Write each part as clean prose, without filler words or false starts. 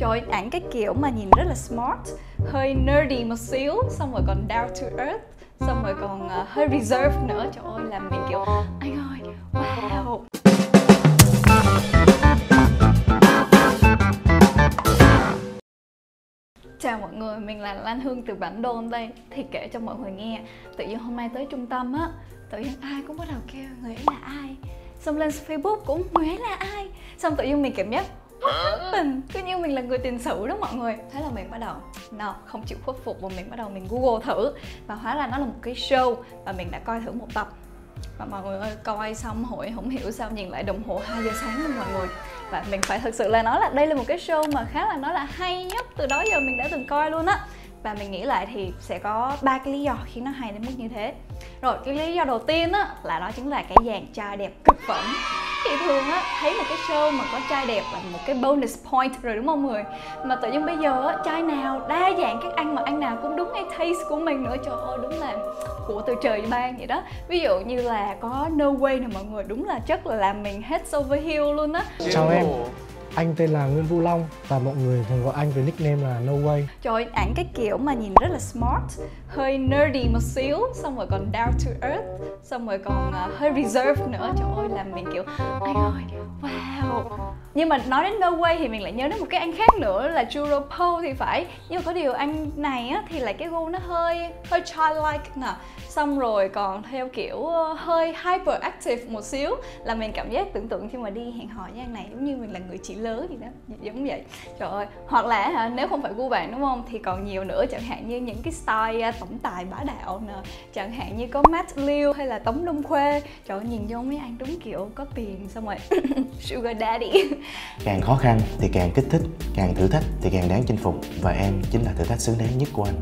Trời, ảnh cái kiểu mà nhìn rất là smart, hơi nerdy một xíu, xong rồi còn down to earth, xong rồi còn hơi reserved nữa. Trời ơi, làm mình kiểu anh ơi, wow. Chào mọi người, mình là Lan Hương từ Bản Đồn đây. Thì kể cho mọi người nghe, tự nhiên hôm nay tới trung tâm á, tự nhiên ai cũng bắt đầu kêu người ấy là ai, xong lên Facebook cũng người ấy là ai, xong tự nhiên mình cảm giác mình cứ như mình là người tiền sử đó mọi người. Thế là mình bắt đầu không chịu khuất phục và mình bắt đầu mình google thử, và hóa ra nó là một cái show và mình đã coi thử một tập. Và mọi người ơi, coi xong hồi không hiểu sao nhìn lại đồng hồ 2 giờ sáng luôn mọi người. Và mình phải thực sự là nói là đây là một cái show mà khá là nó là hay nhất từ đó giờ mình đã từng coi luôn á. Và mình nghĩ lại thì sẽ có ba cái lý do khiến nó hay đến mức như thế. Rồi, cái lý do đầu tiên á, là đó chính là cái dàn trai đẹp cực phẩm. Thì thường á, thấy một cái show mà có trai đẹp là một cái bonus point rồi đúng không mọi người? Mà tự nhiên bây giờ á, trai nào đa dạng các anh mà anh nào cũng đúng cái taste của mình nữa. Trời ơi, đúng là của từ trời ban vậy đó. Ví dụ như là có No Way nè mọi người, đúng là chắc là làm mình head over heel luôn á. Chào em, anh tên là Nguyễn Vũ Long và mọi người thường gọi anh với nickname là No Way. Trời, ảnh cái kiểu mà nhìn rất là smart, hơi nerdy một xíu, xong rồi còn down to earth, xong rồi còn hơi reserved nữa. Trời ơi, làm mình kiểu anh ơi, wow. Nhưng mà nói đến No Way thì mình lại nhớ đến một cái anh khác nữa là Juropo thì phải. Nhưng mà có điều anh này á, thì lại cái gu nó hơi childlike nè, xong rồi còn theo kiểu hơi hyperactive một xíu. Là mình cảm giác tưởng tượng khi mà đi hẹn hò với anh này giống như mình là người chị lớn gì đó, giống vậy. Trời ơi, hoặc là nếu không phải gu bạn đúng không thì còn nhiều nữa, chẳng hạn như những cái style tổng tài bá đạo nè, chẳng hạn như có Matt Liu hay là Tống Đông Khuê. Trời ơi, nhìn vô mấy anh đúng kiểu có tiền xong rồi sugar daddy. Càng khó khăn thì càng kích thích, càng thử thách thì càng đáng chinh phục, và em chính là thử thách xứng đáng nhất của anh.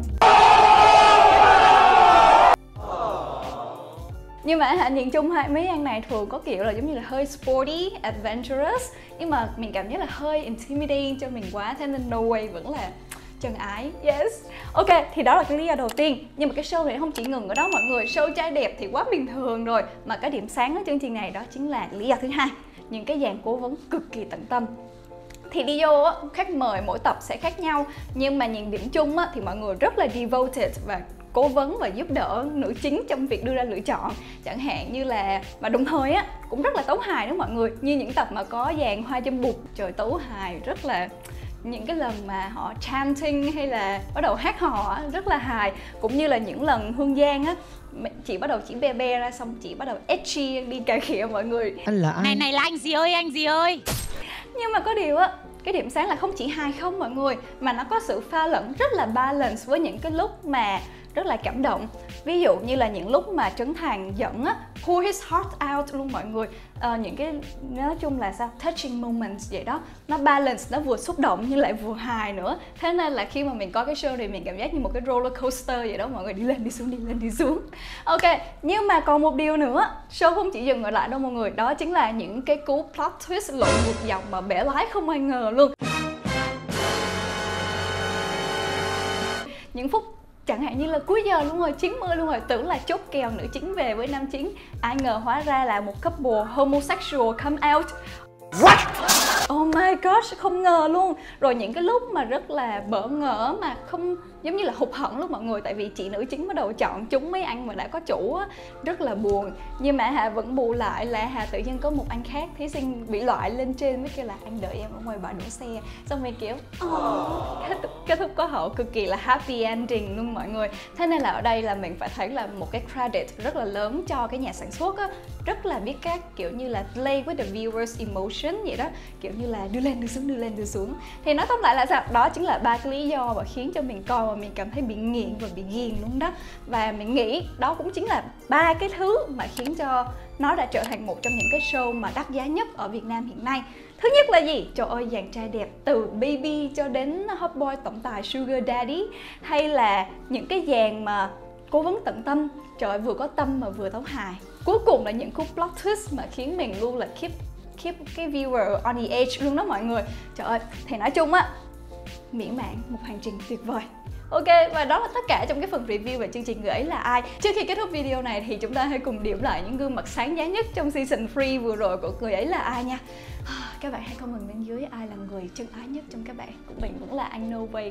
Nhưng mà nhìn chung hai mấy anh này thường có kiểu là giống như là hơi sporty, adventurous, nhưng mà mình cảm giác là hơi intimidating cho mình quá, thế nên No Way vẫn là chân ái. Yes. Ok, thì đó là cái lý do đầu tiên. Nhưng mà cái show này không chỉ ngừng ở đó mọi người, show trai đẹp thì quá bình thường rồi, mà cái điểm sáng ở chương trình này đó chính là lý do thứ hai, những cái dàn cố vấn cực kỳ tận tâm. Thì đi vô á, khách mời mỗi tập sẽ khác nhau, nhưng mà nhìn điểm chung á, thì mọi người rất là devoted và cố vấn và giúp đỡ nữ chính trong việc đưa ra lựa chọn. Chẳng hạn như là, mà đồng thời á, cũng rất là tấu hài đó mọi người. Như những tập mà có dàn hoa châm bụt, trời tấu hài rất là, những cái lần mà họ chanting hay là bắt đầu hát hò rất là hài. Cũng như là những lần Hương Giang á, chị bắt đầu chỉ be ra, xong chị bắt đầu edgy đi cà khịa mọi người. Anh là ai? Này là anh gì ơi, anh gì ơi. Nhưng mà có điều á, cái điểm sáng là không chỉ hài không mọi người, mà nó có sự pha lẫn rất là balance với những cái lúc mà rất là cảm động. Ví dụ như là những lúc mà Trấn Thành giận á, pour his heart out luôn mọi người. Những cái nói chung là sao touching moments vậy đó, nó balance, nó vừa xúc động nhưng lại vừa hài nữa. Thế nên là khi mà mình coi cái show này mình cảm giác như một cái roller coaster vậy đó mọi người, đi lên đi xuống, đi lên đi xuống. Ok, nhưng mà còn một điều nữa, show không chỉ dừng ở lại đâu mọi người, đó chính là những cái cú plot twist lộn ngược dòng mà bẻ lái không ai ngờ luôn. Những phút chẳng hạn như là cuối giờ luôn rồi, 90 luôn rồi, tưởng là chốt kèo nữ chính về với nam chính, ai ngờ hóa ra là một couple homosexual come out. What? Oh my gosh, không ngờ luôn. Rồi những cái lúc mà rất là bỡ ngỡ mà không, giống như là hụt hẫng luôn mọi người, tại vì chị nữ chính bắt đầu chọn chúng mấy anh mà đã có chủ á, rất là buồn. Nhưng mà vẫn bù lại là tự nhiên có một anh khác thí sinh bị loại lên trên mới kêu là anh đợi em ở ngoài bãi đỗ xe, xong mình kiểu kết thúc có hậu cực kỳ là happy ending luôn mọi người. Thế nên là ở đây là mình phải thấy là một cái credit rất là lớn cho cái nhà sản xuất á, rất là biết các kiểu như là play with the viewers emotion vậy đó, kiểu như là đưa lên đưa xuống, đưa lên đưa xuống. Thì nói tóm lại là sao, đó chính là ba cái lý do mà khiến cho mình coi và mình cảm thấy bị nghiện và bị ghiền luôn đó. Và mình nghĩ đó cũng chính là ba cái thứ mà khiến cho nó đã trở thành một trong những cái show mà đắt giá nhất ở Việt Nam hiện nay. Thứ nhất là gì? Trời ơi, dàn trai đẹp từ baby cho đến hot boy tổng tài sugar daddy, hay là những cái dàn mà cố vấn tận tâm. Trời ơi, vừa có tâm mà vừa tấu hài. Cuối cùng là những cú plot twist mà khiến mình luôn là keep cái viewer on the edge luôn đó mọi người. Trời ơi, thì nói chung á, miễn mạng một hành trình tuyệt vời. Ok, và đó là tất cả trong cái phần review về chương trình Người ấy là ai. Trước khi kết thúc video này thì chúng ta hãy cùng điểm lại những gương mặt sáng giá nhất trong season 3 vừa rồi của Người ấy là ai nha. Các bạn hãy comment bên dưới ai là người chân ái nhất trong các bạn. Của mình cũng là anh No Way.